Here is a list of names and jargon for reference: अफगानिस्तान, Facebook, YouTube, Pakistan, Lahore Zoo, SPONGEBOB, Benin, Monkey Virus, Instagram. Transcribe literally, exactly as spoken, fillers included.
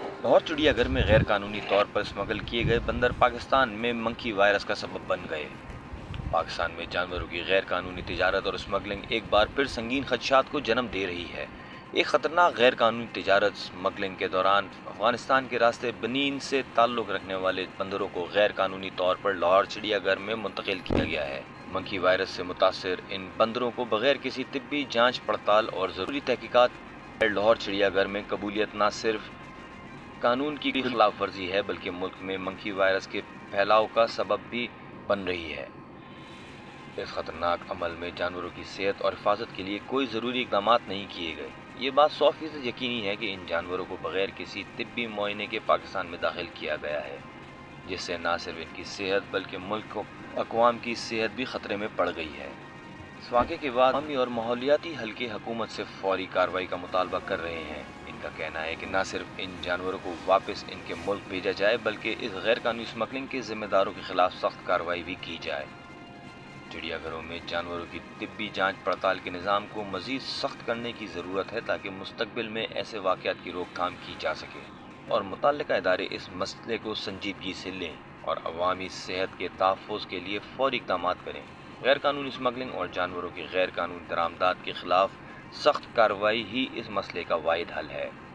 लाहौर चिड़ियाघर में गैर कानूनी तौर पर स्मगल किए गए बंदर पाकिस्तान में मंकी वायरस का सबब बन गए। पाकिस्तान में जानवरों की गैर कानूनी तजारत और स्मगलिंग एक बार फिर संगीन खदशात को जन्म दे रही है। एक ख़तरनाक गैर कानूनी तजारत स्मगलिंग के दौरान अफगानिस्तान के रास्ते बनीन से ताल्लुक़ रखने वाले बंदरों को गैर कानूनी तौर पर लाहौर चिड़ियाघर में मुंतकिल किया गया है। मंकी वायरस से मुतासर इन बंदरों को बगैर किसी तिब्बी जांच पड़ताल और ज़रूरी तहकीकात लाहौर चिड़ियाघर में कबूलियत न सिर्फ कानून की खिलाफ वर्जी है बल्कि मुल्क में मंकी वायरस के फैलाव का सबब भी बन रही है। इस ख़तरनाक अमल में जानवरों की सेहत और हिफाजत के लिए कोई ज़रूरी इक़दाम नहीं किए गए। ये बात सौ फीसद यकीनी है कि इन जानवरों को बगैर किसी तिब्बी मुआयने के पाकिस्तान में दाखिल किया गया है, जिससे न सिर्फ इनकी सेहत बल्कि मुल्क को अक़वाम की सेहत भी ख़तरे में पड़ गई है। इस वाक़े के बाद आवामी और माहौलियाती हल्के हुकूमत से फौरी कार्रवाई का मुतालबा कर रहे हैं। इनका कहना है कि न सिर्फ इन जानवरों को वापस इनके मुल्क भेजा जाए बल्कि इस गैरकानूनी स्मगलिंग के ज़िम्मेदारों के खिलाफ सख्त कार्रवाई भी की जाए। चिड़ियाघरों में जानवरों की तिब्बी जांच पड़ताल के निज़ाम को मज़ीद सख्त करने की ज़रूरत है ताकि मुस्तकबिल में ऐसे वाक़यात की रोकथाम की जा सके और मुतल्लिका इदारे इस मसले को संजीदगी से लें और अवामी सेहत के तहफ़्फ़ुज़ के लिए फ़ौरी इक़दाम करें। गैर कानूनी स्मगलिंग और जानवरों की गैर कानूनी दरामदात के ख़िलाफ़ सख्त कार्रवाई ही इस मसले का वाहिद हल है।